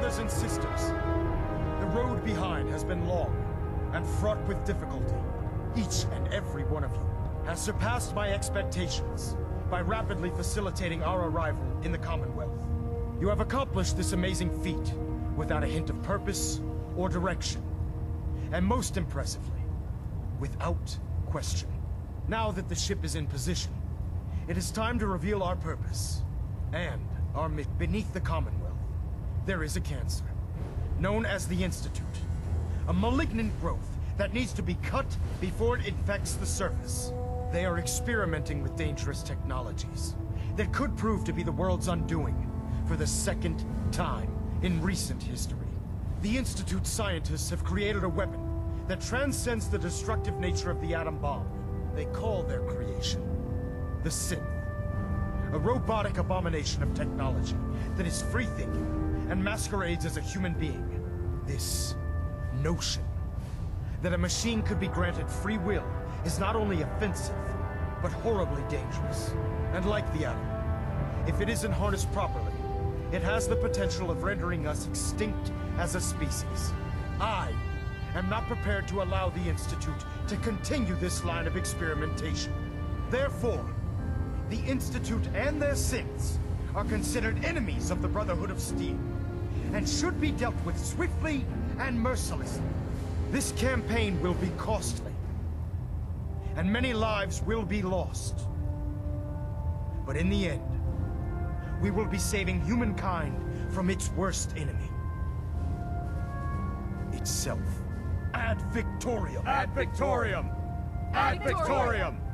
brothers and sisters, the road behind has been long and fraught with difficulty. Each and every one of you has surpassed my expectations by rapidly facilitating our arrival in the Commonwealth. You have accomplished this amazing feat without a hint of purpose or direction, and most impressively, without question. Now that the ship is in position, it is time to reveal our purpose and our mission. Beneath the Commonwealth, there is a cancer known as the Institute, a malignant growth that needs to be cut before it infects the surface. They are experimenting with dangerous technologies that could prove to be the world's undoing for the second time in recent history. The Institute's scientists have created a weapon that transcends the destructive nature of the atom bomb. They call their creation the Synth, a robotic abomination of technology that is free-thinking and masquerades as a human being. This notion that a machine could be granted free will is not only offensive, but horribly dangerous. And like the atom, if it isn't harnessed properly, it has the potential of rendering us extinct as a species. I am not prepared to allow the Institute to continue this line of experimentation. Therefore, the Institute and their synths are considered enemies of the Brotherhood of Steel and should be dealt with swiftly and mercilessly. This campaign will be costly, and many lives will be lost. But in the end, we will be saving humankind from its worst enemy, itself. Ad Victoriam! Ad Victoriam! Ad Victoriam! Ad Victoriam.